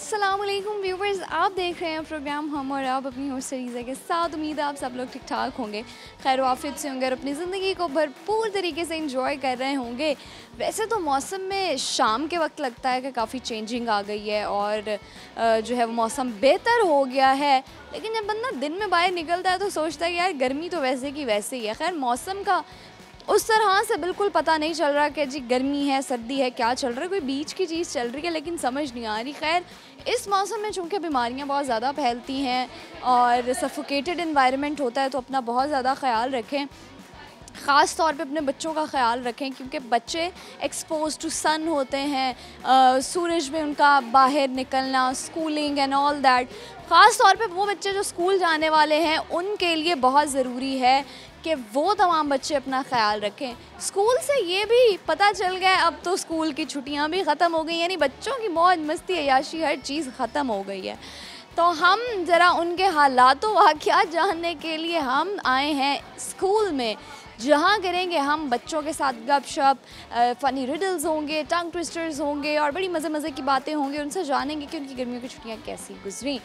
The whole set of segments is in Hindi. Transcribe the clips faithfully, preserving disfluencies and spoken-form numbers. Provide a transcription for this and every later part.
अस्सलाम वालेकुम व्यूवर्स, आप देख रहे हैं प्रोग्राम हम और आप अपनी होस्ट सरीज़ा के साथ। उम्मीद है आप सब लोग ठीक ठाक होंगे, खैर वाफियत से होंगे और अपनी ज़िंदगी को भरपूर तरीके से एंजॉय कर रहे होंगे। वैसे तो मौसम में शाम के वक्त लगता है कि काफ़ी चेंजिंग आ गई है और जो है वो मौसम बेहतर हो गया है, लेकिन जब बंदा दिन में बाहर निकलता है तो सोचता है यार गर्मी तो वैसे की वैसे ही है। खैर मौसम का उस तरह से बिल्कुल पता नहीं चल रहा कि जी गर्मी है सर्दी है, क्या चल रहा है, कोई बीच की चीज़ चल रही है लेकिन समझ नहीं आ रही। खैर इस मौसम में चूँकि बीमारियां बहुत ज़्यादा फैलती हैं और सफोकेटेड एनवायरनमेंट होता है, तो अपना बहुत ज़्यादा ख्याल रखें, ख़ास तौर पे अपने बच्चों का ख्याल रखें क्योंकि बच्चे एक्सपोज टू सन होते हैं, आ, सूरज में उनका बाहर निकलना, स्कूलिंग एंड ऑल दैट। ख़ास तौर पे वो बच्चे जो स्कूल जाने वाले हैं उनके लिए बहुत ज़रूरी है कि वो तमाम बच्चे अपना ख्याल रखें। स्कूल से ये भी पता चल गया अब तो स्कूल की छुट्टियां भी ख़त्म हो गई, यानी बच्चों की मौज मस्ती अय्याशी हर चीज़ ख़त्म हो गई है। तो हम ज़रा उनके हालात वाक़ियात जानने के लिए हम आए हैं स्कूल में, जहाँ करेंगे हम बच्चों के साथ गपशप, फ़नी रिडल्स होंगे, टंग ट्विस्टर्स होंगे और बड़ी मज़े मज़े की बातें होंगी। उनसे जानेंगे कि उनकी गर्मियों की छुट्टियाँ कैसी गुजरी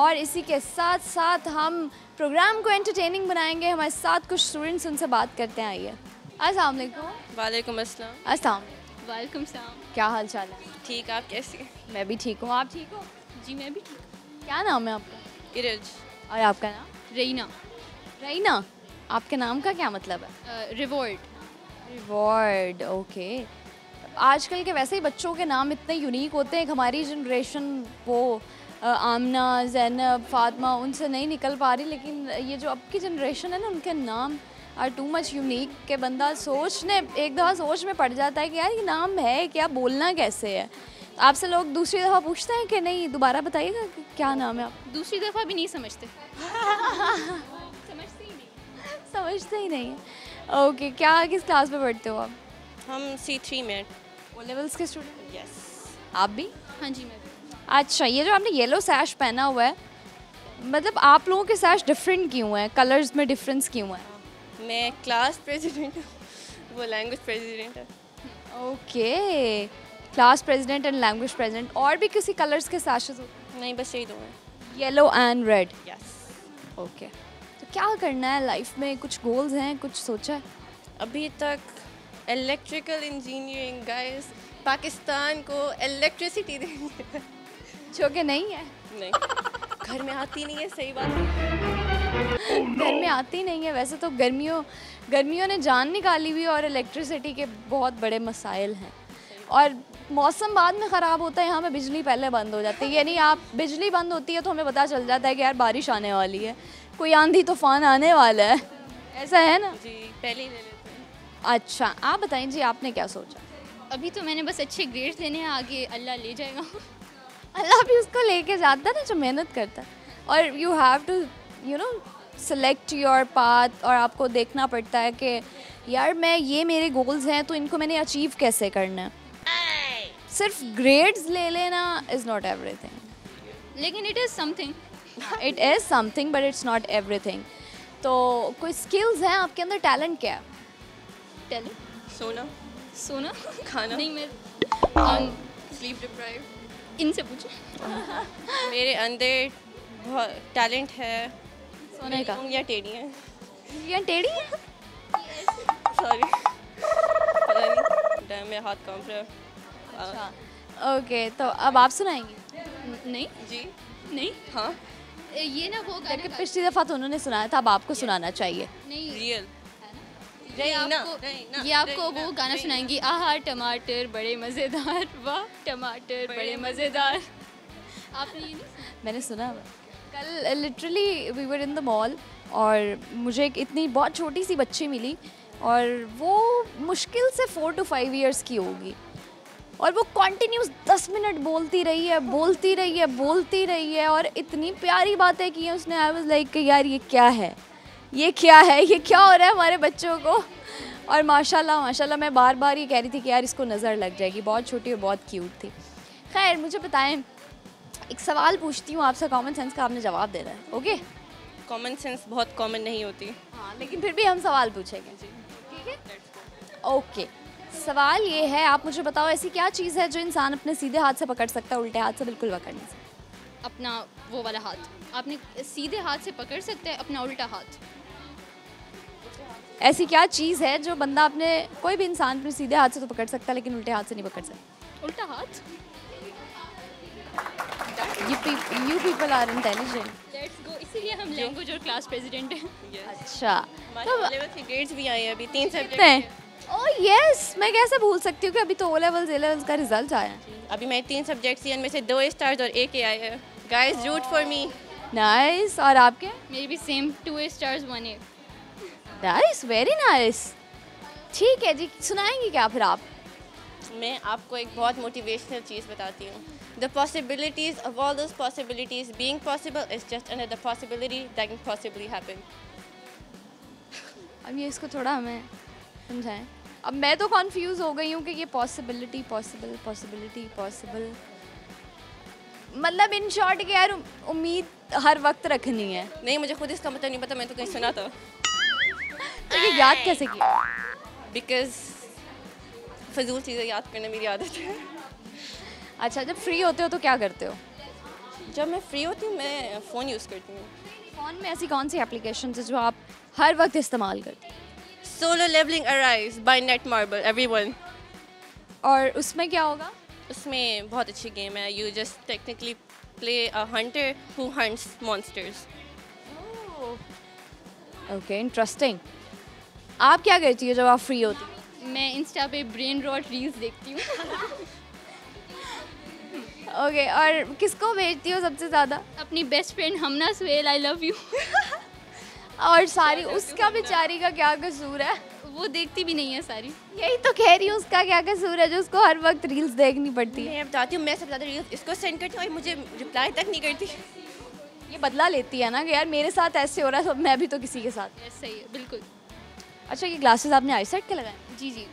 और इसी के साथ साथ हम प्रोग्राम को एंटरटेनिंग बनाएंगे। हमारे साथ कुछ स्टूडेंट्स, उनसे बात करते हैं। आइए, अस्सलाम वालेकुम। वालेकुम अस्सलाम। अस्सलाम वालेकुम सलाम। क्या हाल चाल है? ठीक, आप कैसी हैं? मैं भी ठीक हूँ, आप ठीक हो? जी मैं भी ठीक हूँ। क्या नाम है आपका? इरज। और आपका नाम? रईना। रईना, आपके नाम का क्या मतलब है? रिवॉर्ड। Reward, okay. आजकल के वैसे ही बच्चों के नाम इतने यूनिक होते हैं कि हमारी जनरेशन वो आमना, जैनब, फातिमा उनसे नहीं निकल पा रही, लेकिन ये जो अब की जनरेशन है ना उनके नाम आर टू मच यूनिक के बंदा सोचने एक दफ़ा सोच में पड़ जाता है कि यार ये नाम है क्या, बोलना कैसे है। आपसे लोग दूसरी दफ़ा पूछते हैं कि नहीं दोबारा बताइएगा क्या नाम है आप? दूसरी दफ़ा भी नहीं समझते समझते ही नहीं है। ओके, क्या किस क्लास में पढ़ते हो आप? हम सी थ्री में। ओ लेवल्स के स्टूडेंट? यस। आप भी? हाँ जी मैं भी। अच्छा, ये जो आपने येलो सैश पहना हुआ है, मतलब आप लोगों के सैश डिफरेंट क्यों है, कलर्स में डिफरेंस क्यों है? मैं क्लास प्रेसिडेंट हूँ, वो लैंग्वेज प्रेसिडेंट है। Okay, class president and language president. और भी किसी कलर्स के सैशेस होते? नहीं, बस यही दो हैं, yellow and red. Yes. Okay, क्या करना है लाइफ में, कुछ गोल्स हैं, कुछ सोचा है? अभी तक इलेक्ट्रिकल इंजीनियरिंग, गाइस पाकिस्तान को इलेक्ट्रिसिटी देनी है जो कि नहीं है, नहीं घर में आती नहीं है। सही बात है, घर में आती नहीं है। वैसे तो गर्मियों गर्मियों ने जान निकाली हुई और इलेक्ट्रिसिटी के बहुत बड़े मसाइल हैं और मौसम बाद में ख़राब होता है, यहाँ पे बिजली पहले बंद हो जाती है, यानी आप बिजली बंद होती है तो हमें पता चल जाता है कि यार बारिश आने वाली है, कोई आंधी तूफान आने वाला है, ऐसा है ना जी, पहले ही ले लेते हैं। अच्छा, आप बताएं जी आपने क्या सोचा? अभी तो मैंने बस अच्छे ग्रेड्स लेने हैं, आगे अल्लाह ले जाएगा। अल्लाह भी उसको लेके जाता है ना जो मेहनत करता है। और you have to you know select your path, और आपको देखना पड़ता है कि यार मैं ये मेरे गोल्स हैं तो इनको मैंने अचीव कैसे करना है। सिर्फ ग्रेड्स ले लेना इज़ नॉट एवरीथिंग, लेकिन it is something. It is something but it's not everything. तो कोई स्किल्स हैं आपके अंदर, टैलेंट क्या है? टैलेंट सोना। सोना खाना नहीं, मैं स्लीप डिप्राइव्ड, इनसे पूछो। मेरे अंदर बहुत टैलेंट है सोने का। उंगलियाँ टेढ़ी हैं। उंगलियाँ टेढ़ी हैं? सॉरी पता नहीं डैम मेरा हाथ कांप रहा है। अच्छा ओके, तो अब आप सुनाएंगी? नहीं जी नहीं। हाँ ये ना वो गाना, पिछली दफ़ा तो उन्होंने सुनाया था, अब आपको सुनाना चाहिए। नहीं रियल है ना, ये आपको वो गाना सुनाएंगी, आहा टमाटर बड़े मज़ेदार, वाह टमाटर बड़े मज़ेदार। आपने ये नहीं? मैंने सुना कल, literally we were in the mall और मुझे एक इतनी बहुत छोटी सी बच्ची मिली और वो मुश्किल से फोर टू फाइव ईयर्स की होगी और वो कॉन्टीन्यूस दस मिनट बोलती रही है बोलती रही है बोलती रही है और इतनी प्यारी बातें की हैं उसने। आई वाज लाइक यार ये क्या है, ये क्या है, ये क्या हो रहा है हमारे बच्चों को। और माशाल्लाह माशाल्लाह, मैं बार बार ये कह रही थी कि यार इसको नज़र लग जाएगी, बहुत छोटी और बहुत क्यूट थी। खैर मुझे बताएं, एक सवाल पूछती हूँ आपसे, कॉमन सेंस का आपने जवाब देना है। ओके, कॉमन सेंस बहुत कॉमन नहीं होती। हाँ लेकिन फिर भी हम सवाल पूछेंगे। ठीक है ओके, सवाल ये है, आप मुझे बताओ ऐसी क्या चीज़ है जो इंसान अपने सीधे हाथ से पकड़ सकता है, उल्टे हाथ से बिल्कुल पकड़ नहीं सकता? अपना वो वाला हाथ, आपने सीधे हाथ से पकड़ सकते हैं अपना उल्टा हाथ। ऐसी क्या चीज़ है जो बंदा अपने, कोई भी इंसान अपने सीधे हाथ से तो पकड़ सकता है लेकिन उल्टे हाथ से नहीं पकड़ सकता? उल्टा हाथ। You people are intelligent, let's go. इसीलिए हम लैंग्वेज और क्लास प्रेसिडेंट हैं। अच्छा, तो ग्रेड्स भी आए हैं अभी, तीन सब्जेक्ट हैं। ओह यस, मैं कैसे भूल सकती हूँ कि अभी तो ओ लेवल्स ए लेवल्स का रिजल्ट आया है। अभी मैं तीन सब्जेक्ट्स हैं, इनमें से दो स्टार्स और एक ए आए हैं। Guys root for me. Nice, और आपके? मेरी भी same, two stars one A. Nice, very nice. ठीक है जी, सुनाएंगी क्या फिर आप? मैं आपको एक बहुत मोटिवेशनल चीज़ बताती हूँ। The possibilities of all those possibilities being possible is just another possibility that can possibly happen. अब ये इसको थोड़ा हमें समझाएं। अब मैं तो confused हो गई हूँ कि ये possibility, possible, possibility, possible, मतलब in short कि यार उम्मीद हर वक्त रखनी है। नहीं, मुझे खुद इसका मतलब नहीं पता, मैं तो कहीं सुना था। तो ये याद कैसे किया? Because फजूल चीज़ें याद करना मेरी आदत है। अच्छा, जब फ्री होते हो तो क्या करते हो? जब मैं फ्री होती हूँ मैं फ़ोन यूज़ करती हूँ। फ़ोन में ऐसी कौन सी एप्लीकेशन है जो आप हर वक्त इस्तेमाल करते हो? Solo levelling arise by Netmarble everyone. और उसमें क्या होगा? उसमें बहुत अच्छी गेम है। You just technically play a hunter who hunts monsters. Okay, interesting. आप क्या करती हो जब आप फ्री होती हो? मैं इंस्टा पे ब्रेन रॉट रील्स देखती हूँ। ओके, okay, और किसको भेजती हो सबसे ज़्यादा? अपनी best friend Hamna Suhel, I love you. और सारी, उसका बेचारी का क्या कसूर है? वो देखती भी नहीं है सारी। यही तो कह रही हूँ, उसका क्या कसूर है जो उसको हर वक्त रील्स देखनी पड़ती है? मैं बताती हूँ, मैं सबसे ज़्यादा रील्स इसको सेंड करती हूँ और मुझे रिप्लाई तक नहीं करती। ये बदला लेती है ना कि यार मेरे साथ ऐसे हो रहा है तो मैं भी तो किसी के साथ। ऐसा ही है, बिल्कुल। अच्छा, ये ग्लासेस आपने आई सेट के लगाए? जी जी,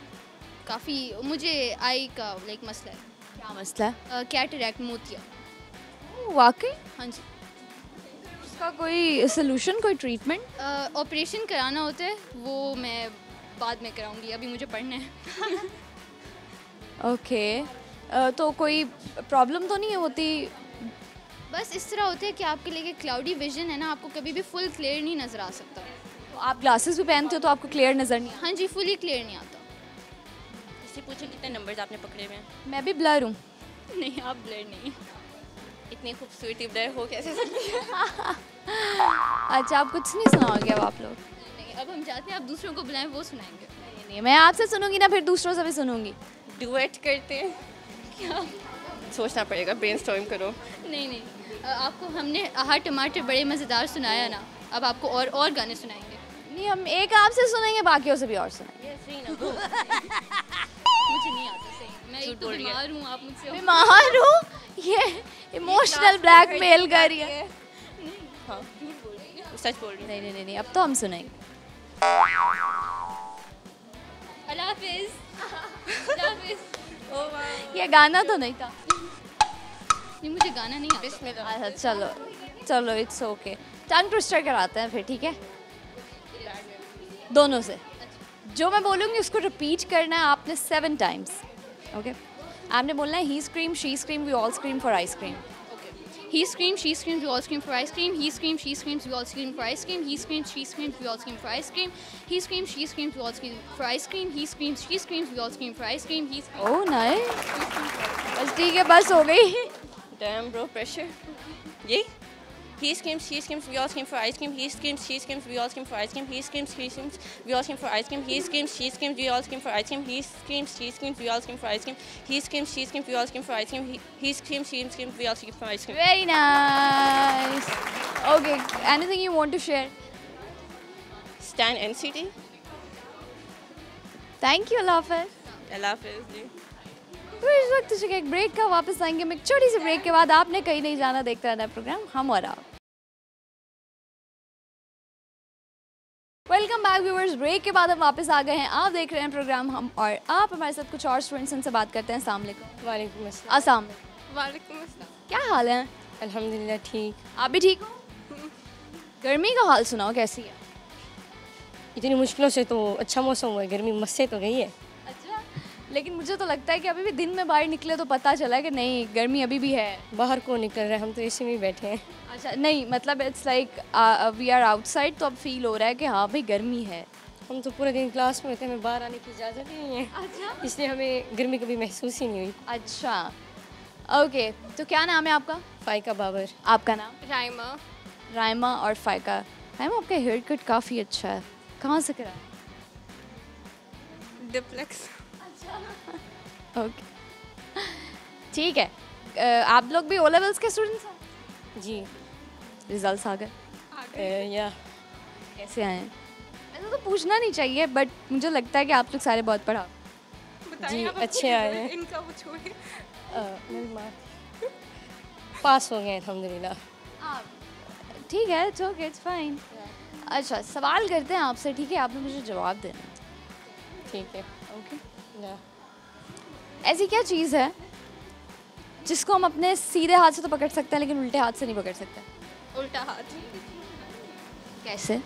काफ़ी मुझे आई का लाइक मसला है। क्या मसला? कैटरैक्ट, मोतिया। वाकई? हाँ जी। उसका कोई सोल्यूशन, कोई ट्रीटमेंट? ऑपरेशन uh, कराना होता है, वो मैं बाद में कराऊंगी, अभी मुझे पढ़ना है। Okay, okay. uh, तो कोई प्रॉब्लम तो नहीं होती? बस इस तरह होता है कि आपके लिए क्लाउडी विजन है ना, आपको कभी भी फुल क्लियर नहीं नज़र आ सकता। तो आप ग्लासेस भी पहनते हो तो आपको क्लियर नज़र नहीं? हाँ जी, फुली क्लियर नहीं आता। से पूछो कितने नंबर्स आपने पकड़े हुए हैं? मैं भी ब्लर हूँ। नहीं, आप ब्लर नहीं, इतनी खूबसूरती ब्लर हो कैसे सकती है? अच्छा, आप कुछ नहीं सुनाओगे अब आप लोग? नहीं, अब हम चाहते हैं आप दूसरों को बुलाएं, वो सुनाएंगे। नहीं नहीं, मैं आपसे सुनूंगी ना, फिर दूसरों से भी सुनूंगी। डुएट करते हैं क्या? सोचना पड़ेगा, ब्रेनस्टॉर्म करो। नहीं नहीं, आपको हमने आहा टमाटर बड़े मज़ेदार सुनाया ना, अब आपको और और गाने सुनाएंगे। नहीं, हम एक आपसे सुनेंगे, बाकियों से भी और सुनाएंगे। मुझे नहीं आता सही, मैं तो बीमार हूँ। आप मुझसे बीमार हो? ये इमोशनल ब्लैकमेल कर रही है। नहीं, हाँ झूठ बोल रही है, सच बोल रही है। नहीं नहीं नहीं नहीं, अब तो हम सुनेंगे। अल्लाह हाफिज़, अल्लाह हाफिज़। ओ वाह, ये गाना तो नहीं था? नहीं, मुझे गाना नहीं आता। बिस्मिल्लाह। चलो चलो, इट्स ओके। टंग ट्विस्टर कराते हैं फिर, ठीक है? दोनों से जो मैं बोलूँगी उसको रिपीट करना है आपने सेवन टाइम्स। ओके, आपने बोलना है he scream she scream we all scream for ice cream. Okay, he scream she scream we all scream for ice cream. He scream she screams we all scream for ice cream. He scream she scream we all scream for ice cream. He scream she scream we all scream for ice cream. He scream she scream we all scream for ice cream. He oh nice, बस ठीक है, बस हो गई। Damn bro, pressure. ये He screams, she screams, we all scream for ice cream. He screams, she screams, we all scream for ice cream. He screams, she screams, we all scream for ice cream. He screams, she screams, we all scream for ice cream. He screams, she screams, we all scream for ice cream. He screams, she screams, we all scream for ice cream. He screams, she screams, we all scream for ice cream. Very nice. Okay, anything you want to share? Stan N C T. Thank you, Lahore. Lahore ji. तो इस वक्त से एक ब्रेक का वापस आएंगे। हम एक छोटी सी ब्रेक के बाद, आपने कहीं नहीं जाना, देखते रहना प्रोग्राम हम और आप। वेलकम बैक व्यूअर्स, ब्रेक के बाद हम वापस आ गए हैं। आप देख रहे हैं प्रोग्राम हम और आप। हमारे साथ कुछ और स्टूडेंट्स, उनसे बात करते हैं। अस्सलाम वालेकुम। वालेकुम अस्सलाम। अस्सलाम वालेकुम अस्सलाम। क्या हाल है? अल्हम्दुलिल्लाह ठीक। आप भी ठीक हो? गर्मी का हाल सुनाओ, कैसी है? इतनी मुश्किलों से तो अच्छा मौसम हुआ है, गर्मी मस्से तो गई है। लेकिन मुझे तो लगता है कि अभी भी दिन में बाहर निकले तो पता चला कि नहीं गर्मी अभी भी है। बाहर क्यों निकल रहे हैं, हम तो इसी में बैठे हैं। अच्छा नहीं मतलब it's like we are outside तो अब फील हो रहा है कि हाँ भाई गर्मी है। हम तो पूरे दिन क्लास में होते हैं, हमें बाहर आने की इजाज़त ही नहीं है। अच्छा इसलिए हमें गर्मी कभी महसूस ही नहीं हुई। अच्छा ओके okay. तो क्या नाम है आपका? फ़ाइका बाबर। आपका नाम? रायमा। रायमा और फ़ाइका। रायमा आपका हेयर कट काफ़ी अच्छा है, कहाँ से करा? डिप्लेक्स। अच्छा ओके ठीक है। uh, आप लोग भी ओ लेवल्स के स्टूडेंट्स हैं? जी। रिजल्ट्स आ गए या कैसे आए? ऐसा तो पूछना नहीं चाहिए बट मुझे लगता है कि आप लोग सारे बहुत पढ़ा। जी अच्छे आए हैं। इनका वो छोड़िए। पास हो गए अल्हम्दुलिल्लाह। ठीक है इट्स ओके इट्स फाइन। अच्छा सवाल करते हैं आपसे, ठीक है? आपने मुझे जवाब देना है, ठीक है? Okay okay. ऐसी क्या चीज़ है जिसको हम अपने सीधे हाथ से तो पकड़ सकते हैं लेकिन उल्टे हाथ से नहीं पकड़ सकते? उल्टा हाथ। कैसे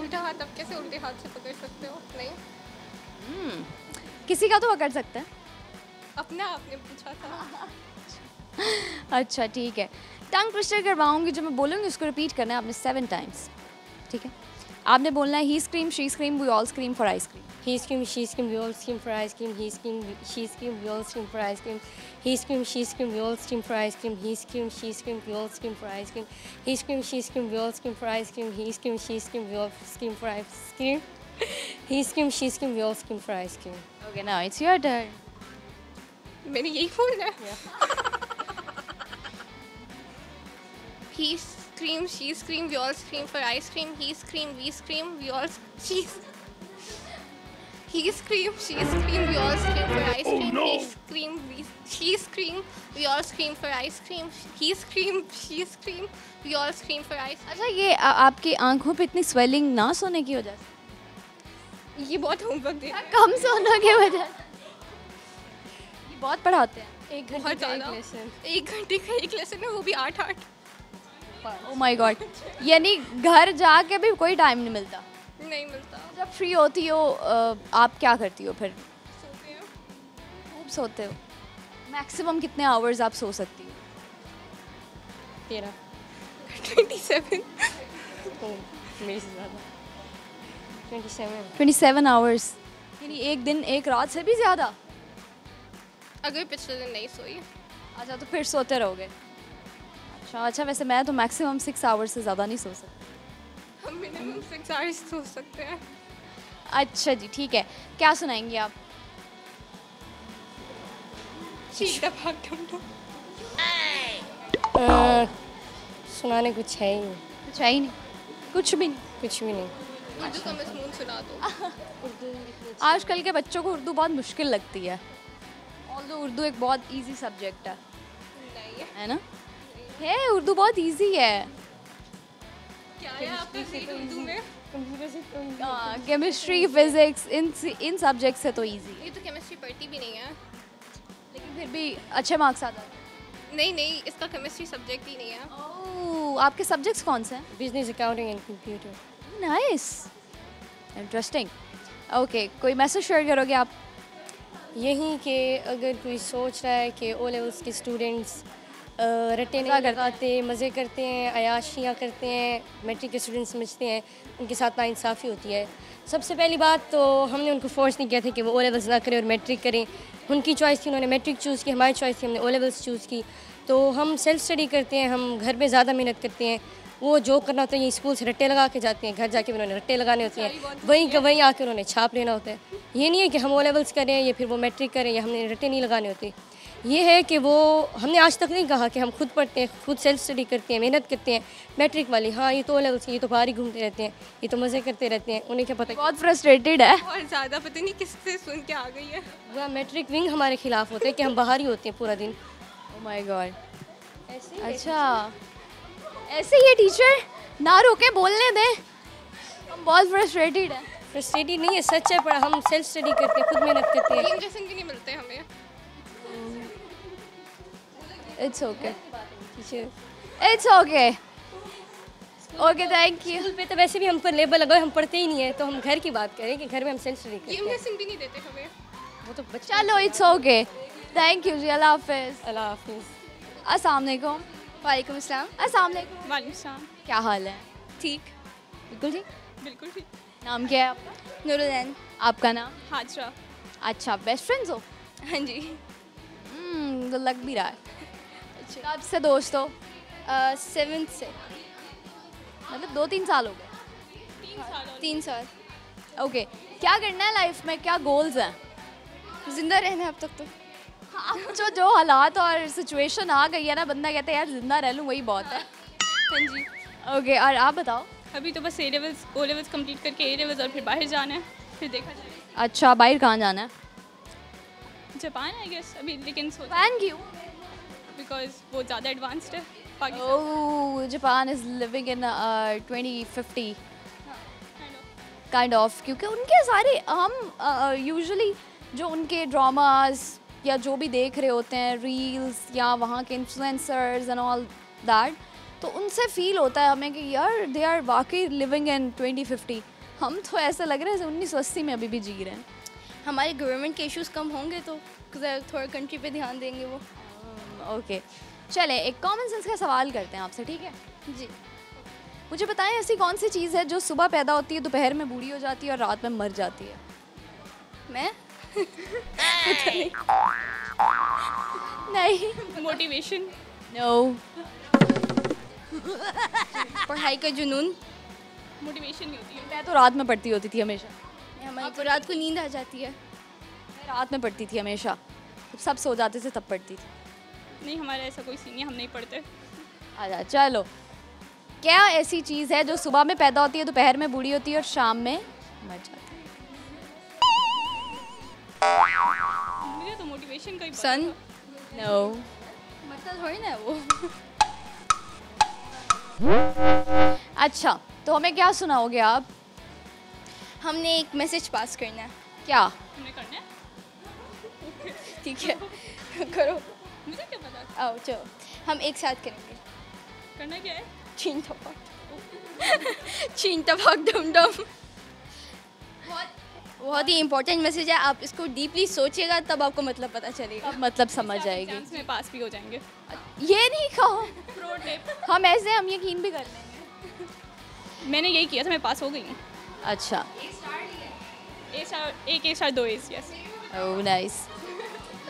उल्टा हाथ? आप कैसे उल्टे हाथ से पकड़ सकते हो? नहीं hmm. किसी का तो पकड़ सकते हैं, अपना आपने पूछा था। अच्छा ठीक है। टंग ट्विस्टर करवाऊंगी, जो मैं बोलूँगी उसको रिपीट करना है आपने सेवन टाइम्स, ठीक है? आपने बोलना है he scream she scream we all scream for ice cream. He scream she scream we all scream for ice cream. He scream she scream we all scream for ice cream. He scream she scream we all scream for ice cream. He scream she scream we all scream for ice cream. He scream she scream we all scream for ice cream. He scream she scream we all scream for ice cream. He scream she scream we all scream for ice cream. Okay now it's your turn. मैंने यही बोला है। He scream, she scream, we all scream for ice cream. He scream, we scream, we all she. He scream, she scream, we all scream for ice cream. Oh no! He scream, we she scream, we all scream for ice cream. He scream, she scream, we all scream for ice cream. अच्छा ये आपकी आँखों पे इतनी swelling ना सोने की वजह से? ये बहुत होमवर्क दे रहा है। कम सोने की वजह से। बहुत पढ़ाते हैं, एक घंटे का एक लेसन। एक घंटे का एक लेसन है, वो भी आठ आठ। ओह माय गॉड, यानी घर जाके भी कोई टाइम नहीं मिलता? नहीं मिलता। जब फ्री होती हो आप क्या करती हो फिर? सोते हो। खूब सोते हो? मैक्सिमम कितने आवर्स आप सो सकती हो? तेरह। ट्वेंटी सेवन मेरे से ज़्यादा। Twenty seven twenty seven hours यानी एक दिन एक रात से भी ज़्यादा, अगर पिछले दिन नहीं सोई। अच्छा तो फिर सोते रहोगे? अच्छा अच्छा। वैसे मैं तो मैक्सिमम सिक्स आवर्स से ज़्यादा नहीं सो सकती। हम मिनिमम सिक्स आवर्स सो सकते हैं। अच्छा जी ठीक है। क्या सुनाएंगी आप? आ, सुनाने कुछ है ही नहीं। कुछ है ही नहीं? कुछ भी नहीं? कुछ भी नहीं। उर्दू का मजमून सुना दो। आजकल के बच्चों को उर्दू बहुत मुश्किल लगती है। तो उर्दू एक बहुत इजी सब्जेक्ट है, नहीं है ना? है उर्दू बहुत इजी है। क्या है आपका सीट उर्दू में? कंप्यूटर से तो इजी। हां केमिस्ट्री फिजिक्स इन इन सब्जेक्ट से तो इजी। ये तो केमिस्ट्री पढ़ती भी नहीं है लेकिन फिर भी अच्छे मार्क्स आ जाते। नहीं नहीं इसका केमिस्ट्री सब्जेक्ट ही नहीं है। ओह आपके सब्जेक्ट्स कौन से हैं? Business accounting and computer. Nice interesting. Okay कोई मैसेज शेयर करोगे आप? यही कि अगर कोई सोच रहा है कि ओ लेवल्स के स्टूडेंट्स रटे नहीं लगाते, मज़े करते हैं, अयाशियाँ करते हैं, मैट्रिक के स्टूडेंट्स समझते हैं, उनके साथ नाइंसाफ़ी होती है। सबसे पहली बात तो हमने उनको फोर्स नहीं किया था कि वो ओ लेवल्स ना करें और मैट्रिक करें। उनकी चॉइस थी, उन्होंने मैट्रिक चूज़ की। हमारी चॉइस थी, हमने ओ लेवल्स चूज़ की। तो हम सेल्फ स्टडी करते हैं, हम घर में ज़्यादा मेहनत करते हैं। वो जो करना होता है ये स्कूल से रट्टे लगा के जाते हैं, घर जाके उन्होंने रट्टे लगाने होते हैं, वहीं का वहीं आके उन्होंने छाप लेना होता है। ये नहीं है कि हम ओ लेवल्स करें या फिर वो मैट्रिक करें, या हमने रट्टे नहीं लगाने होते। ये है कि वो हमने आज तक नहीं कहा कि हम खुद पढ़ते हैं, खुद सेल्फ स्टडी करते हैं, मेहनत करते हैं। मैट्रिक वाली हाँ ये तो ओ लेवल्स, ये तो बाहर ही घूमते रहते हैं, ये तो मज़े करते रहते हैं, उन्हें क्या पता। बहुत फ्रस्ट्रेटेड है और ज़्यादा पता नहीं किससे सुन के आ गई है। वह मैट्रिक विंग हमारे खिलाफ होते हैं कि हम बाहर ही होते हैं पूरा दिन। Oh my God. अच्छा ऐसे ही टीचर ना रोके बोलने दें, हम बहुत फ्रस्ट्रेटेड हैं। फ्रस्ट्रेटेड नहीं है, सच है, पर हम सेल्फ स्टडी करते हैं, खुद मेहनत करते हैं। इंजेक्शन भी नहीं मिलते हमें। It's okay teacher, it's okay. Okay thank you. School पे तो वैसे भी हम पर लेबल लगा, हम पढ़ते ही नहीं है, तो हम घर की बात करें कि घर में हम सेल्फ स्टडी करते हैं। इंजेक्शन भी नहीं देते हमें। चलो इट्स ओके, थैंक यू जी, अल्लाह हाफिज़। अल्लाह हाफिज़। अस्सलाम वालेकुम। वालेकुम अस्सलाम। अस्सलाम वालेकुम। वालेकुम अस्सलाम। क्या हाल है? ठीक, बिल्कुल ठीक, बिल्कुल ठीक। नाम क्या है आपका? नूरुलैन। आपका नाम? हाजरा। अच्छा, बेस्ट फ्रेंड्स हो? हाँ जी। हम्म, तो लग भी रहा है। अच्छा, कब से दोस्त हो? सेवन्थ से, मतलब दो तीन साल हो गए। तीन साल। तीन साल ओके। क्या करना है लाइफ में, क्या गोल्स हैं? ज़िंदा रहना है अब तक तो। हाँ, जो जो हालात और सिचुएशन आ गई है ना, बंदा कहता है यार जिंदा रह लूँ, वही बहुत है। हाँ जी ओके। और आप बताओ? अभी तो बस A levels O levels complete करके ए लेवल्स और फिर बाहर जाना है, फिर देखा जाएगा। अच्छा, बाहर कहाँ जाना है? जापान आई गेस अभी, लेकिन जापान क्यों? बिकॉज वो ज़्यादा एडवांस्ड है Pakistan. Oh, Japan is living in twenty fifty kind of, क्योंकि उनके सारे हम यूजुअली जो उनके ड्रामास या जो भी देख रहे होते हैं, रील्स या वहाँ के इन्फ्लुएंसर्स एंड ऑल दैट, तो उनसे फ़ील होता है हमें कि यार दे आर वाकई लिविंग इन ट्वेंटी फिफ्टी। हम तो ऐसा लग रहा है उन्नीस सौ अस्सी में अभी भी जी रहे हैं। हमारे गवर्नमेंट के इश्यूज़ कम होंगे तो थोड़ा कंट्री पे ध्यान देंगे वो। ओके चले, एक कॉमन सेंस का सवाल करते हैं आपसे, ठीक है जी? मुझे बताएं, ऐसी कौन सी चीज़ है जो सुबह पैदा होती है, दोपहर में बूढ़ी हो जाती है और रात में मर जाती है? मैं नहीं। मोटिवेशन? नो। पढ़ाई का जुनून? मोटिवेशन नहीं होती है। मैं तो रात में पढ़ती होती थी हमेशा। हमारी को रात को नींद आ जाती है। मैं रात में पढ़ती थी हमेशा, सब सो जाते थे तब पढ़ती थी। नहीं, हमारा ऐसा कोई सीन नहीं, हम नहीं पढ़ते। अच्छा चलो, क्या ऐसी चीज़ है जो सुबह में पैदा होती है, दोपहर में बूढ़ी होती है और शाम में मर जाती है? मुझे तो मोटिवेशन का सन। नो, मतलब थोड़ी ना वो। अच्छा, तो हमें क्या सुनाओगे आप? हमने एक मैसेज पास करना है। क्या हमने करना है? ठीक है, करो। मुझे क्या पता? आओ चलो, हम एक साथ करेंगे। करना क्या है? छीन टपक छीन टपक डम डम। बहुत ही इम्पोर्टेंट मैसेज है, आप इसको डीपली सोचिएगा तब आपको मतलब पता चलेगा, मतलब समझ आएगी। एग्जाम्स में पास भी हो जाएंगे। ये नहीं कहो, प्रो टिप। हम ऐसे हम यकीन भी कर लेंगे। मैंने यही किया था, मैं पास हो गई हूँ। अच्छा, एक ए स्टार, दो एस। यस। Oh nice.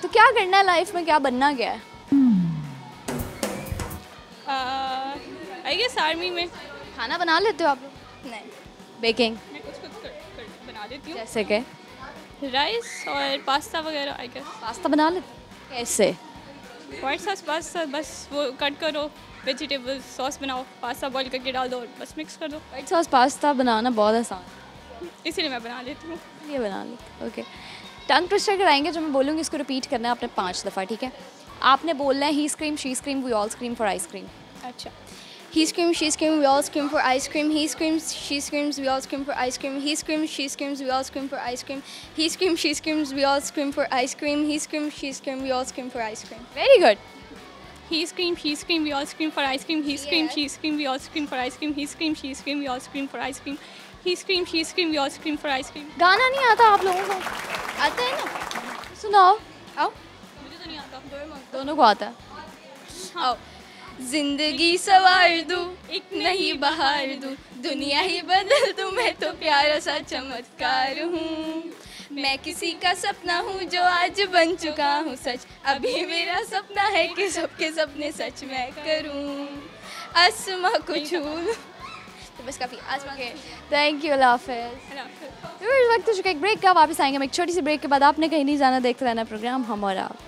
तो क्या करना है लाइफ में, क्या बनना क्या है? आई गेस आर्मी में। खाना बना लेते हो आप लोग? नहीं, बेकिंग मैं कुछ कुछ कर, कर, बना लेती हूँ। जैसे के राइस और पास्ता वगैरह। आई गेस पास्ता बना लेते। कैसे? वाइट सॉस पास्ता, बस वो कट करो, वेजिटेबल सॉस बनाओ, पास्ता बॉईल करके डाल दो और बस मिक्स कर दो। वाइट सॉस पास्ता बनाना बहुत आसान है, इसीलिए मैं बना लेती हूँ। ये बना लेती। ओके, टंग ट्विस्टर कराएंगे, जो मैं बोलूँगी इसको रिपीट करना है आपने पाँच दफ़ा, ठीक है? आपने बोलना है he scream, she scream, we all scream for ice cream. अच्छा, he scream, she scream, we all scream for ice cream. He scream, she scream, we all scream for ice cream. He scream, she scream, we all scream for ice cream. He scream, she scream, we all scream for ice cream. He scream, she scream, we all scream for ice cream. Very good. He scream, she scream, we all scream for ice cream. He scream, yeah. she scream, we all scream for ice cream. He scream, she scream, we all scream for ice cream. He scream, she scream, we all scream for ice cream. गाना नहीं आता आप लोगों को? आता है ना, सुनाओ। आओ। मुझे तो नहीं आता, दोनों को आता है। आओ। जिंदगी सवार दूँ, एक नहीं बहार दूँ, दुनिया ही बदल दूँ, मैं तो प्यारा सा चमत्कार हूँ। मैं किसी का सपना हूँ जो आज बन चुका हूँ सच, अभी मेरा सपना है कि सबके सपने सच मैं करूँ, आसमां को छू लूँ। तो बस काफ़ी। आसमां। थैंक यू, अल्लाह हाफिज़। इस वक्त हो चुका एक ब्रेक का, वापस आएंगे हम एक छोटी सी ब्रेक के बाद। आपने कहीं नहीं जाना, देखते रहना प्रोग्राम हम और आप।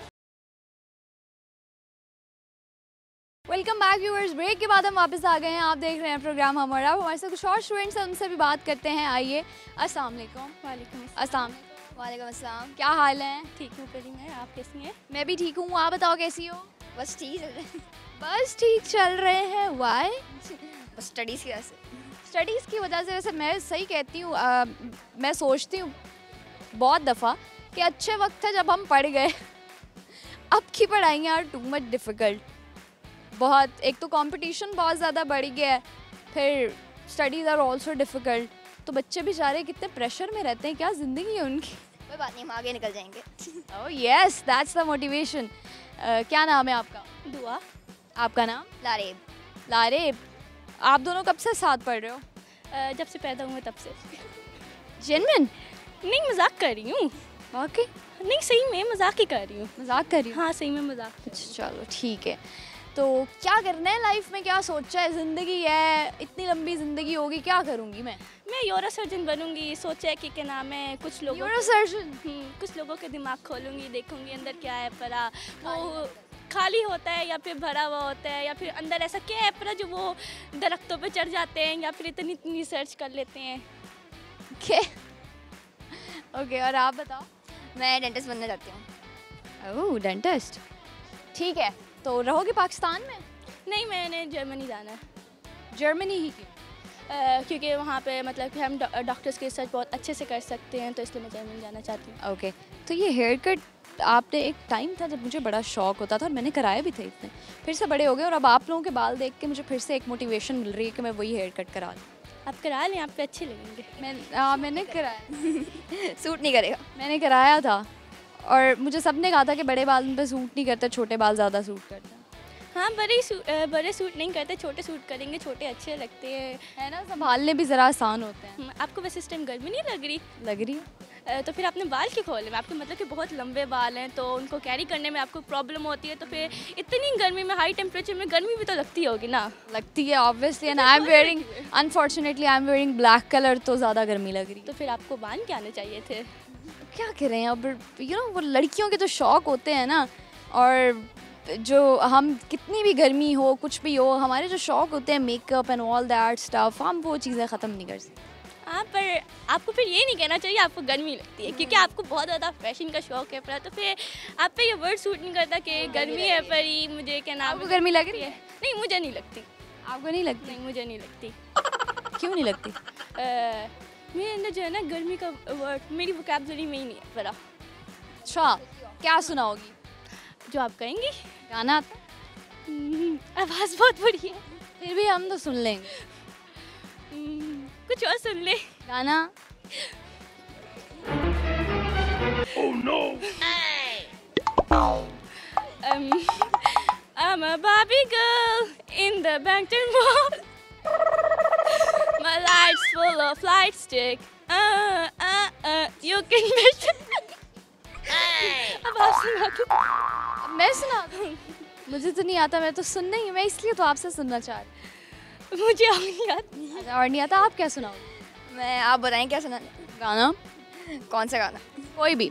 वेलकम बैक व्यूअर्स, ब्रेक के बाद हम वापस आ गए हैं। आप देख रहे हैं प्रोग्राम हम और आप। हमारे साथ कुछ और स्टूडेंट्स हैं, उनसे भी बात करते हैं। आइए, अस्सलाम वालेकुम। वालेकुम अस्सलाम। वालेकुम अस्सलाम। क्या हाल है? ठीक हूँ करीम, है आप कैसी हैं? मैं भी ठीक हूँ, आप बताओ कैसी हो? बस ठीक चल रहे हैं। बस ठीक चल रहे हैं। वाई? बस स्टडीज़ की वजह से। स्टडीज़ की वजह से। वैसे मैं सही कहती हूँ, मैं सोचती हूँ बहुत दफ़ा कि अच्छे वक्त था जब हम पढ़ गए। अब की पढ़ाइयाँ आर टू मच डिफ़िकल्ट। बहुत, एक तो कॉम्पिटिशन बहुत ज़्यादा बढ़ गया है, फिर स्टडीज़ आर ऑल्सो डिफ़िकल्ट। तो बच्चे बेचारे कितने प्रेशर में रहते हैं, क्या ज़िंदगी है उनकी। कोई बात नहीं, हम आगे निकल जाएंगे। Oh yes, that's the motivation. क्या नाम है आपका? दुआ। आपका नाम? लारेब। लारेब, आप दोनों कब से साथ पढ़ रहे हो? uh, जब से पैदा हुए तब से। जेनमन? नहीं, मजाक कर रही हूँ। ओके, नहीं सही में मजाक ही कर रही हूँ। मजाक कर रही हूँ? हाँ सही में मजाक। अच्छा चलो ठीक है, तो क्या करना है लाइफ में, क्या सोचा है? ज़िंदगी है, इतनी लंबी ज़िंदगी होगी, क्या करूँगी मैं? मैं यूरो सर्जन बनूँगी, सोचा है कि क्या नाम है, कुछ लोग यूरो सर्जन, कुछ लोगों के दिमाग खोलूँगी, देखूँगी अंदर क्या है परा, वो खाली होता है या फिर भरा हुआ होता है, या फिर अंदर ऐसा क्या है परा जो वो दरख्तों पर चढ़ जाते हैं, या फिर इतनी इतनी सर्च कर लेते हैं। ओके ओके, और आप बताओ? मैं डेंटिस्ट बनना चाहती हूँ। ओह डेंटिस्ट, ठीक है। तो रहोगे पाकिस्तान में? नहीं, मैंने जर्मनी जाना है। जर्मनी ही क्यों? uh, क्योंकि वहाँ पे मतलब कि हम डॉक्टर्स की रिसर्च बहुत अच्छे से कर सकते हैं, तो इसलिए मैं जर्मनी जाना चाहती हूँ। Okay okay. तो ये हेयर कट आपने, एक टाइम था जब मुझे बड़ा शौक होता था और मैंने कराया भी थे इतने, फिर से बड़े हो गए, और अब आप लोगों के बाल देख के मुझे फिर से एक मोटिवेशन मिल रही है कि मैं वही हेयर कट करा लूँ। आप करा लें, आप पे अच्छे लगेंगे। मैं आ, मैंने कराया सूट नहीं करेगा। मैंने कराया था और मुझे सब ने कहा था कि बड़े बाल उन पर सूट नहीं करते, छोटे बाल ज़्यादा सूट करते हैं। हाँ बड़े सूट, बड़े सूट नहीं करते, छोटे सूट करेंगे, छोटे अच्छे लगते हैं, है ना, संभालने भी ज़रा आसान होते हैं। आपको वैसे इस टाइम गर्मी नहीं लग रही? लग रही है। तो फिर आपने बाल क्यों खोले में? आपके मतलब कि बहुत लंबे बाल हैं, तो उनको कैरी करने में आपको प्रॉब्लम होती है, तो फिर इतनी गर्मी में, हाई टेम्परेचर में गर्मी भी तो लगती होगी ना? लगती है obviously, and I am wearing, unfortunately I am wearing black colour, तो ज़्यादा गर्मी लग रही। तो फिर आपको बांध के आने चाहिए थे। क्या कह रहे हैं अब, यू नो वो लड़कियों के तो शौक होते हैं ना, और जो हम कितनी भी गर्मी हो, कुछ भी हो, हमारे जो शौक होते हैं makeup and all that stuff, हम वो चीज़ें ख़त्म नहीं कर सकते। हाँ पर आपको फिर ये नहीं कहना चाहिए आपको गर्मी लगती है, क्योंकि आपको बहुत ज़्यादा फैशन का शौक है पर, तो फिर आप पे ये वर्ड सूट नहीं करता कि गर्मी है पर ही मुझे क्या नाम। आपको गर्मी लग रही है? नहीं मुझे नहीं लगती। आपको नहीं लगती? नहीं मुझे नहीं लगती। क्यों नहीं लगती? मेरे अंदर जो है ना गर्मी का वर्ड, मेरी वोकैबुलरी में ही नहीं है बड़ा। अच्छा क्या सुनाओगी? जो आप कहेंगी। गाना आता? आवाज़ बहुत बुरी है। फिर भी हम तो सुन लेंगे। कुछ और सुन ले। गाना? Oh no! um, I'm a Barbie girl in the Bankton Mall. My life's full of light stick. Uh, uh, uh, you can measure. अब आप सुना दो। मैं सुना दूँ? मुझे तो नहीं आता, मैं तो सुन नहीं, मैं इसलिए तो आपसे सुनना चाह रही। मुझे और नहीं आता। और नहीं आता, आप क्या सुनाओ? मैं, आप बताएं क्या सुना? गाना? कौन सा गाना? कोई भी।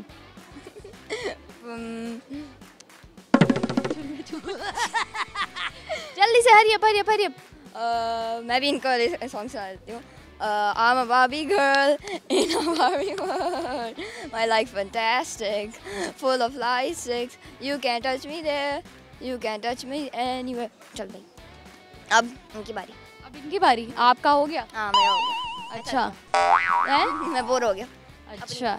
जल्दी से हरियप हरियप हरियप। मैं भी इनको सॉन्ग सुना देती हूँ। I'm a Barbie girl in a Barbie world. My life fantastic, full of light sticks. You can't touch me there. You can't touch me anywhere. चल भाई, अब इनकी बारी। अब इनकी बारी। आपका हो गया? हाँ मेरा हो गया। अच्छा हैं? मैं बोर हो गया। अच्छा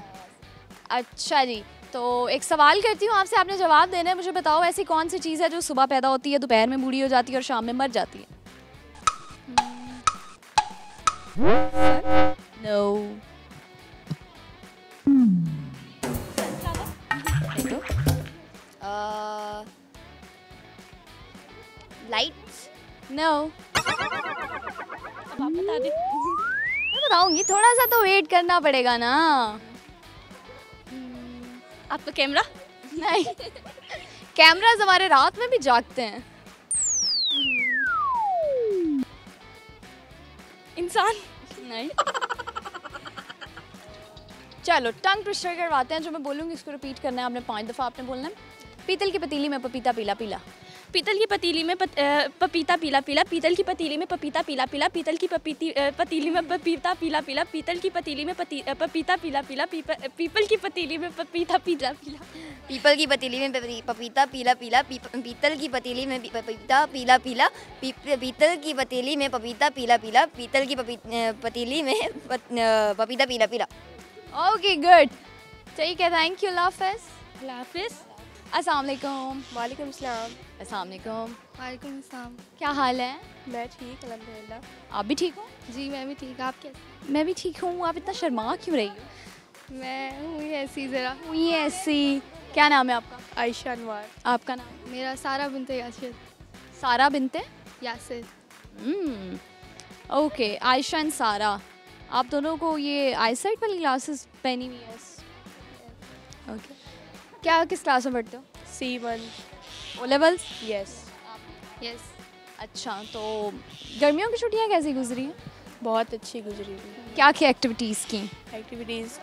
अच्छा जी, तो एक सवाल करती हूँ आपसे, आपने जवाब देना है। मुझे बताओ ऐसी कौन सी चीज़ है जो सुबह पैदा होती है, दोपहर में बूढ़ी हो जाती है और शाम में मर जाती है? No. Uh, lights? No. अब आप बता दे। मैं बताऊंगी, थोड़ा सा तो वेट करना पड़ेगा ना। आपका कैमरा? नहीं। कैमराज हमारे रात में भी जागते हैं। इंसान? नहीं। चलो टंग ट्विस्टर करवाते हैं, जो मैं बोलूँगी इसको रिपीट करना है आपने, पांच दफ़ा आपने बोलना है। पीतल की पतीली में पपीता पीला पीला। पीतल की पतीली में पत, आ, पपीता पीला पीला। पीतल की पतीली में पपीता पीला पीला। पीतल की पपीती पतीली में पपीता पीला पीला। पीतल की पतीली में पपीता पीला पीला। पीपल की पतीली में पपीता पीला पीला। पीपल की पतीली में पपीता पीला पीला। पीतल की पतीली में पपीता पीला पीला। पीतल की पतीली में पपीता पीला पीला। पीतल की पतीली में पपीता पीला पीला। ओके गुड, ठीक है, थैंक यू। अल्लाह हाफिज़। अल्लाह हाफिज़। अस्सलाम वालेकुम। वालेकुम अस्सलाम। अस्सलाम वालेकुम। वालेकुम अस्सलाम। क्या हाल है? मैं ठीक अल्हम्दुलिल्लाह। आप भी ठीक हो? जी मैं भी ठीक। आप कैसे? मैं भी ठीक हूँ। आप इतना शर्मा क्यों रही हो? मैं हूँ ऐसी ज़रा हुई ऐसी। क्या नाम है आपका? आयशा अनवार। आपका नाम? मेरा सारा Binte Yasir. Sara Binte Yasir. Hmm okay, Ayesha and Sara, आप दोनों को ये आई साइट वाली क्लासेस पहनी हुई है। ओके, क्या किस क्लास में पढ़ते हो? C one. O levels? Yes yes. अच्छा, तो गर्मियों की छुट्टियाँ कैसी गुजरी हैं? बहुत अच्छी गुजरी है। क्या क्या एक्टिविटीज़ की? Activities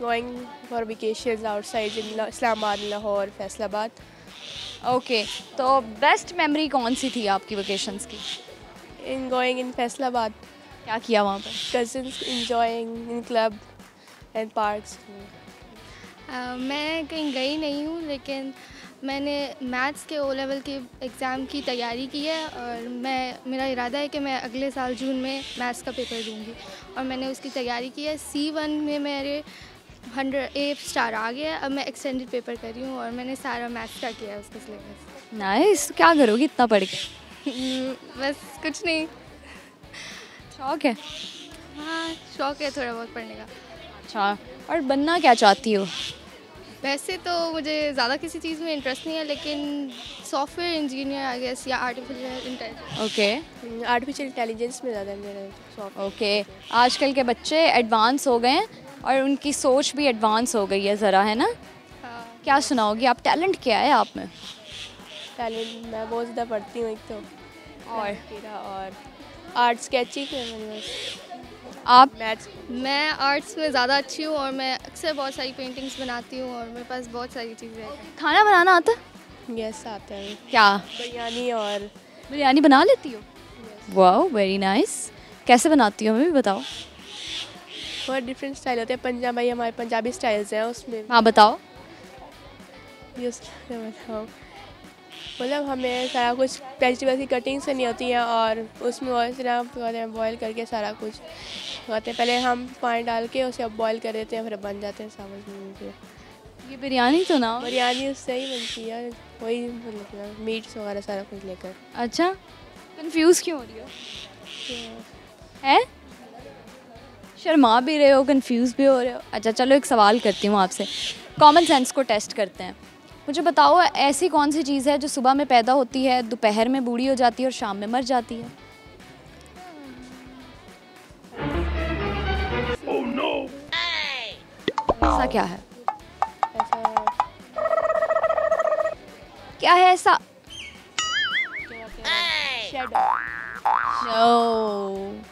going for vacation outside in Islamabad, Lahore, Faisalabad. Okay, तो बेस्ट मेमोरी कौन सी थी आपकी वेकेशंस की? In going in Faisalabad. क्या किया वहाँ पर? Cousins, enjoying in club and parks. मैं कहीं गई नहीं हूँ, लेकिन मैंने मैथ्स के ओ लेवल के एग्ज़ाम की तैयारी की है और मैं मेरा इरादा है कि मैं अगले साल जून में मैथ्स का पेपर दूंगी और मैंने उसकी तैयारी की है। सी वन में मेरे हंड्रेड एट स्टार आ गया। अब मैं एक्सटेंडेड पेपर कर रही हूँ और मैंने सारा मैथ्स का किया है उसके सिलेबस। नाइस। क्या करोगी इतना पढ़ के? बस कुछ नहीं, शौक़ है। हाँ, शौक़ है थोड़ा बहुत पढ़ने का। अच्छा, और बनना क्या चाहती हो? वैसे तो मुझे ज़्यादा किसी चीज़ में इंटरेस्ट नहीं है, लेकिन सॉफ्टवेयर इंजीनियर आई गेस, या artificial intelligence. Okay, artificial intelligence में ज़्यादा मेरा शौक। ओके, आजकल के बच्चे एडवांस हो गए हैं और उनकी सोच भी एडवांस हो गई है ज़रा, है ना? हाँ। क्या सुनाओगी आप? टैलेंट क्या है आप में? टैलेंट मैं बहुत ज़्यादा पढ़ती हूँ, एक तो और मेरा और आर्ट स्केचिंग है। आप? मैथ्स। मैं आर्ट्स में ज़्यादा अच्छी हूँ और मैं अक्सर बहुत सारी पेंटिंग्स बनाती हूँ और मेरे पास बहुत सारी चीज़ें हैं। खाना बनाना आता? यस, आता है। क्या? बिरयानी। और बिरयानी बना लेती हो? Wow, very nice. कैसे बनाती हो, हमें भी बताओ। बहुत डिफरेंट स्टाइल होते हैं पंजाबी, हमारे पंजाबी स्टाइल्स हैं उसमें। हाँ बताओ। यस बताओ। मतलब हमें सारा कुछ वेजिटेबल की कटिंग से नहीं होती है और उसमें और सिर्फ बॉयल करके सारा कुछ होते हैं। पहले हम पानी डाल के उसे अब बॉयल कर देते हैं, फिर बन जाते हैं साबुत। ये बिरयानी तो ना, बिरयानी उससे ही बनती है, वही मतलब मीट्स वगैरह सारा कुछ लेकर। अच्छा, कंफ्यूज क्यों हो रही हो? है, शर्मा भी रहे हो, कन्फ्यूज़ भी हो रहे हो। अच्छा चलो, एक सवाल करती हूँ आपसे, कॉमन सेंस को टेस्ट करते हैं। मुझे बताओ, ऐसी कौन सी चीज़ है जो सुबह में पैदा होती है, दोपहर में बूढ़ी हो जाती है और शाम में मर जाती है? oh, no. ऐसा क्या है? ऐसा क्या है? ऐसा no,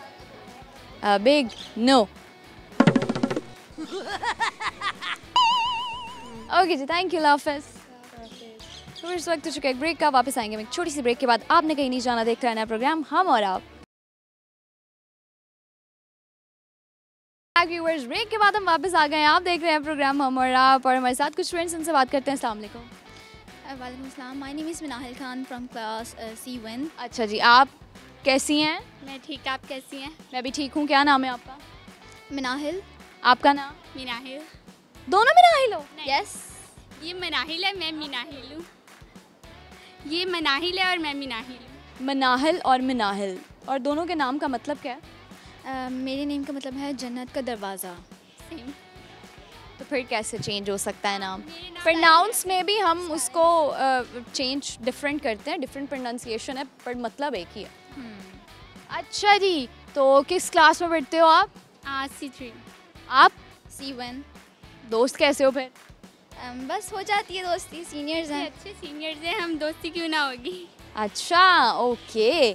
a big no. Okay जी, थैंक यू, लाफिस। तो इस वक्त हो चुका है ब्रेक का, वापस आएंगे हम एक छोटी सी ब्रेक के बाद। आपने कहीं नहीं जाना, देखते रहना प्रोग्राम हम और आप। व्यूअर्स, ब्रेक के बाद हम वापस आ गए हैं, आप देख रहे हैं प्रोग्राम हम और आप, और हमारे साथ कुछ फ्रेंड्स, उनसे बात करते हैं। अस्सलाम वालेकुम। वालेकुम अस्सलाम, my name is Minahil Khan from class C one. अच्छा जी, आप कैसी हैं? मैं ठीक, आप कैसी हैं? मैं भी ठीक हूँ। क्या नाम है आपका? मिनाहिल। आपका नाम? मिनाहिल। दोनों मिनाहिल हो? यस, ये मिनाहिल है, मैं मिनाहिल हूँ। ये मनाहिल है और मैं मिनाहिल हूँ। मनाहिल और मिनाहिल, और दोनों के नाम का मतलब क्या है? uh, मेरे नेम का मतलब है जन्नत का दरवाज़ा। सेम। तो फिर कैसे चेंज हो सकता है नाम? प्रनाउंस में भी हम उसको चेंज uh, डिफरेंट करते हैं, डिफरेंट प्रोनाउंसिएशन है, पर मतलब एक ही है। hmm. अच्छा जी, तो किस क्लास में पढ़ते हो आप? C three. आप? C one. दोस्त कैसे हो फिर? um, बस हो जाती है दोस्ती, सीनियर्स हैं। अच्छे सीनियर्स हैं हम, दोस्ती क्यों ना होगी। अच्छा ओके,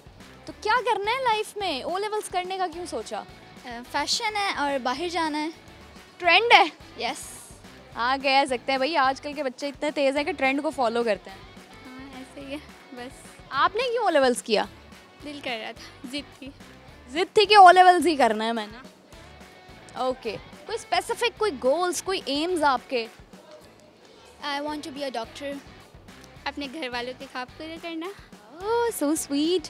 तो क्या करना है लाइफ में? ओ लेवल्स करने का क्यों सोचा? फैशन uh, है और बाहर जाना है, ट्रेंड है। यस, हाँ कह सकते हैं भाई, आजकल के बच्चे इतने तेज़ हैं कि ट्रेंड को फॉलो करते हैं। हाँ ऐसे ही है बस। आपने क्यों ओ लेवल्स किया? दिल कर रहा था, जिद थी। जिद थी कि ओ लेवल्स ही करना है मैंने। ओके, कोई स्पेसिफिक, कोई गोल्स, कोई एम्स आपके? I want to be a doctor. अपने घर वालों के ख्वाब पूरे करना। Oh so sweet.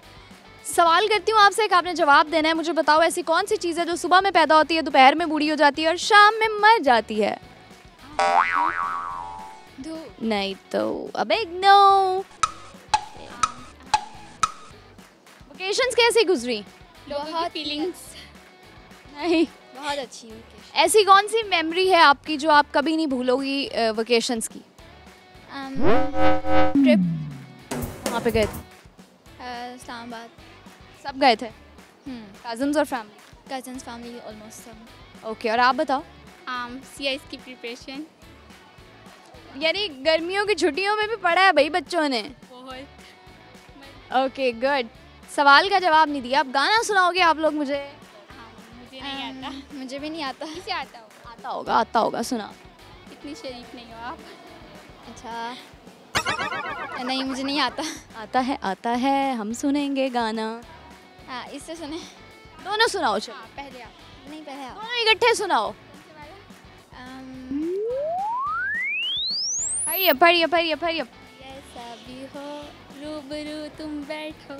सवाल करती हूँ आपसे, एक आपने जवाब देना है। मुझे बताओ, ऐसी कौन सी चीज़ है जो सुबह में पैदा होती है, दोपहर में बूढ़ी हो जाती है और शाम में मर जाती है? धूप। नहीं तो अब एक नो। वेकेशंस कैसी गुजरी? बहुत फीलिंग्स। नहीं बहुत अच्छी हूँ। ऐसी कौन सी मेमोरी है आपकी जो आप कभी नहीं भूलोगी वेकेशंस की? um, ट्रिप वहाँ पे गए थे uh, इस्लामाबाद। सब गए थे कजन्स और फैमिली? कजन्स फैमिली ऑलमोस्ट सब। ओके और आप बताओ? um, सी आई एस की प्रिपरेशन। यानी गर्मियों की छुट्टियों में भी पढ़ा है भाई बच्चों ने बहुत। Okay good. सवाल का जवाब नहीं दिया। आप गाना सुनाओगे आप लोग मुझे? हाँ, मुझे नहीं um, आता। मुझे भी नहीं आता। किसे आता होगा? आता होगा आता होगा सुना। इतनी शरीफ नहीं हो आप। अच्छा नहीं मुझे नहीं आता। आता है आता है हम सुनेंगे गाना। हाँ इससे सुने दोनों सुनाओ। चलो हाँ, पहले आप नहीं पहले आप दोनों इकट्ठे सुनाओ। पढ़िए पढ़िए पढ़िए पढ़िए। ऐसा भी हो रूबरू तुम बैठो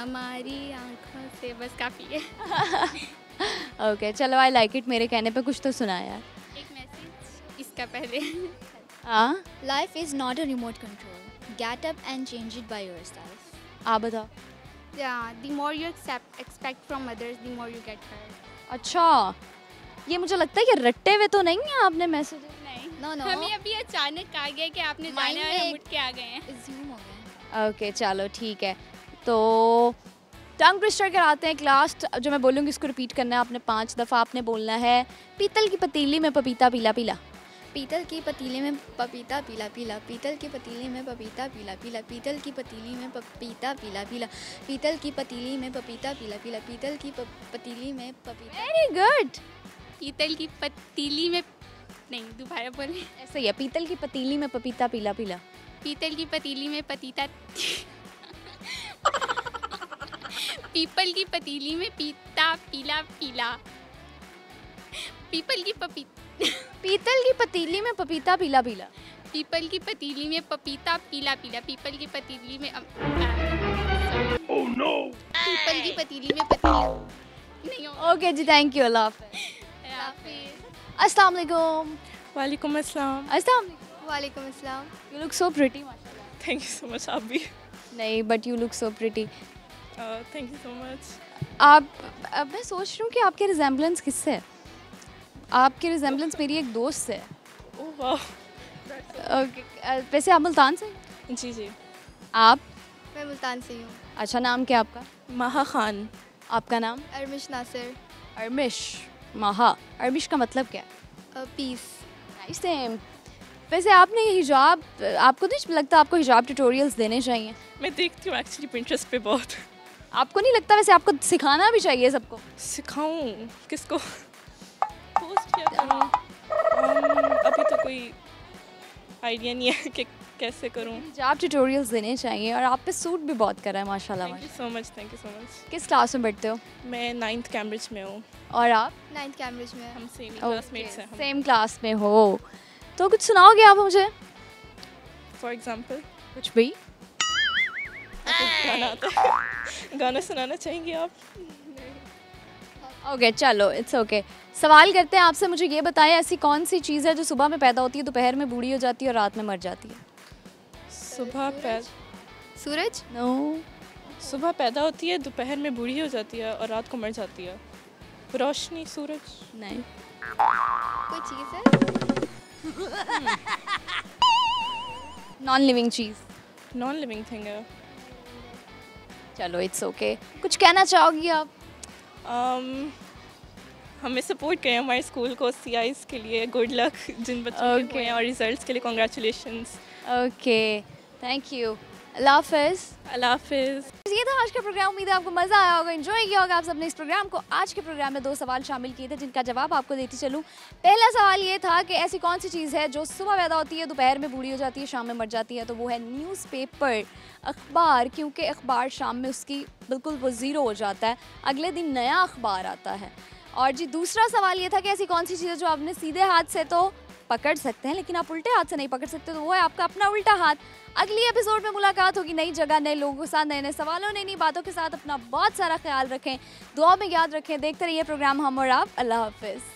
हमारी आंखों से, बस काफ़ी है। ओके okay, चलो आई लाइक इट। मेरे कहने पे कुछ तो सुना यार। एक मैसेज इसका पहले। हाँ life is not a remote control, get up and change it by yourself. आप बताओ। The more you expect from others the more you get hurt. अच्छा ये मुझे लगता है कि रट्टे हुए तो नहीं है आपने मैसेज? नहीं नो नो हमें अभी अचानक आ गया कि आपने जाना है उठ के आ गए हैं ज़ूम हो गए। ओके चलो ठीक है। तो टंग ट्विस्टर कराते हैं एक लास्ट जो मैं बोलूँगी इसको रिपीट करना है आपने पाँच दफ़ा। आपने बोलना है पीतल की पतीली में पपीता पीला पीला। पीतल की पतीली में पपीता पीला पीला। पीतल की पतीली में पपीता पीला पीला। पीतल की पतीली में पपीता पीला पीला। पीतल की पतीली में पपीता पीला पीला। पीतल की पतीली में पपीता। Very good. पीतल की पतीली में नहीं दोबारा बोले ऐसा ही है। पीतल की पतीली में पपीता पीला पीला। पीतल की पतीली में पतीता पीपल की पतीली में पीता पीला पीला। पीपल की पपी पीतल की पतीली में पपीता पीला पीला। पीपल की पतीली में पपीता पीला पीला। पीपल की पतीली में ओह नो। पीपल की पतीली में पतीली नहीं। ओके जी थैंक यू। अल्लाह हाफिज़। अस्सलाम वालेकुम। वालेकुम अस्सलाम। अस्सलाम वालेकुम अस्सलाम। यू लुक सो प्रिटी माशाल्लाह। Thank you so much. आप भी नहीं but you look so pretty. Thank you so much. आप अब मैं सोच रही हूँ कि आपके रिजेम्बलेंस किससे है? आपके रिजेम्बलेंस मेरी एक दोस्त से। ओह वाह ओके। वैसे आप मुल्तान से? जी जी। आप? मैं मुल्तान से हूँ। अच्छा नाम क्या आपका? माहा खान। आपका नाम? अरमिश नासिर। अरमिश माहा। अरमिश का मतलब क्या है? पीस। Nice name. वैसे आपने ये हिजाब आपको नहीं लगता आपको हिजाब ट्यूटोरियल्स देने चाहिए? मैं देखती हूँ एक्चुअली पिंटरेस्ट पे बहुत। आपको नहीं लगता वैसे आपको सिखाना भी चाहिए सबको? सिखाऊं किसको? पोस्ट किया करूं। अभी तो कोई आइडिया नहीं है कि कैसे करूं। हिजाब ट्यूटोरियल्स देने चाहिए और आप पे सूट भी बहुत कर रहा है माशाल्लाह। Thank you so much. Thank you so much. किस क्लास में बैठते हो? मैं नाइन्थ कैम्ब्रिज में हूँ। और आप? नाइन्थ कैम्ब्रिज में। हम सेम क्लासमेट्स हैं। सेम क्लास में हो तो कुछ सुनाओगे आप मुझे? फॉर एग्जाम्पल कुछ भी गाना आता है। गाना सुनाना चाहेंगी आप? ओके okay, चलो इट्स ओके okay. सवाल करते हैं आपसे। मुझे ये बताएं ऐसी कौन सी चीज़ है जो सुबह में पैदा होती है दोपहर में बूढ़ी हो जाती है और रात में मर जाती है? सुबह पैदा सूरज नो no. सुबह पैदा होती है दोपहर में बूढ़ी हो जाती है और रात को मर जाती है। रोशनी सूरज नहीं कोई चीज़ है। नॉन लिविंग चीज़ नॉन लिविंग थिंग है। चलो इट्स ओके okay. कुछ कहना चाहोगी आप? um, हमें सपोर्ट करें हमारे स्कूल को सी आई एस के लिए। गुड लक जिन बच्चों okay. के हुए और रिजल्ट्स के लिए कॉन्ग्रेचुलेशंस। Okay thank you. अल्लाह हाफिज़। अल्लाह हाफिज़। ये था आज का प्रोग्राम। उम्मीद है आपको मज़ा आया होगा एंजॉय किया होगा आप सबने इस प्रोग्राम को। आज के प्रोग्राम में दो सवाल शामिल किए थे जिनका जवाब आपको देती चलूँ। पहला सवाल ये था कि ऐसी कौन सी चीज़ है जो सुबह पैदा होती है दोपहर में बूढ़ी हो जाती है शाम में मर जाती है? तो वो है न्यूज़पेपर अखबार। क्योंकि अखबार शाम में उसकी बिल्कुल वो ज़ीरो हो जाता है अगले दिन नया अखबार आता है। और जी दूसरा सवाल ये था कि ऐसी कौन सी चीज़ है जो आपने सीधे हाथ से तो पकड़ सकते हैं लेकिन आप उल्टे हाथ से नहीं पकड़ सकते? तो वो है आपका अपना उल्टा हाथ। अगली एपिसोड में मुलाकात होगी नई जगह नए लोगों के साथ नए नए सवालों नई नई बातों के साथ। अपना बहुत सारा ख्याल रखें दुआ में याद रखें। देखते रहिए प्रोग्राम हम और आप। अल्लाह हाफिज़।